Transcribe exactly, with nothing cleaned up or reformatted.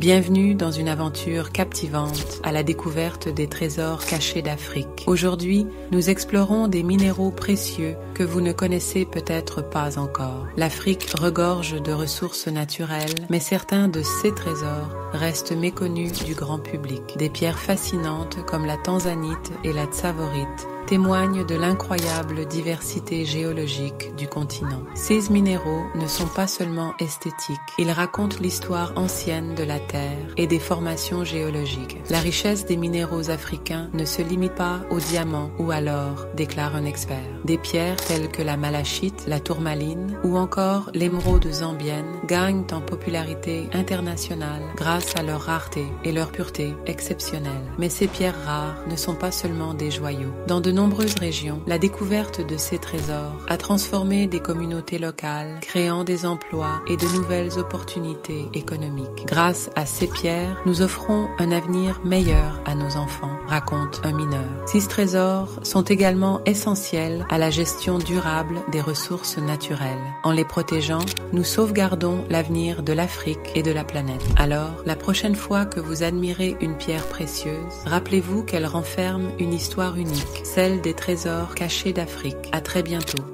Bienvenue dans une aventure captivante à la découverte des trésors cachés d'Afrique. Aujourd'hui, nous explorons des minéraux précieux que vous ne connaissez peut-être pas encore. L'Afrique regorge de ressources naturelles, mais certains de ces trésors restent méconnus du grand public. Des pierres fascinantes comme la tanzanite et la tsavorite témoignent de l'incroyable diversité géologique du continent. Ces minéraux ne sont pas seulement esthétiques, ils racontent l'histoire ancienne de la Terre et des formations géologiques. La richesse des minéraux africains ne se limite pas aux diamants ou à l'or, déclare un expert. Des pierres telles que la malachite, la tourmaline ou encore l'émeraude zambienne gagnent en popularité internationale grâce à leur rareté et leur pureté exceptionnelle. Mais ces pierres rares ne sont pas seulement des joyaux. Dans de nombreuses régions, la découverte de ces trésors a transformé des communautés locales, créant des emplois et de nouvelles opportunités économiques. Grâce à ces pierres, nous offrons un avenir meilleur à nos enfants, raconte un mineur. Ces trésors sont également essentiels à la gestion durable des ressources naturelles. En les protégeant, nous sauvegardons l'avenir de l'Afrique et de la planète. Alors, la prochaine fois que vous admirez une pierre précieuse, rappelez-vous qu'elle renferme une histoire unique, celle des trésors cachés d'Afrique. À très bientôt.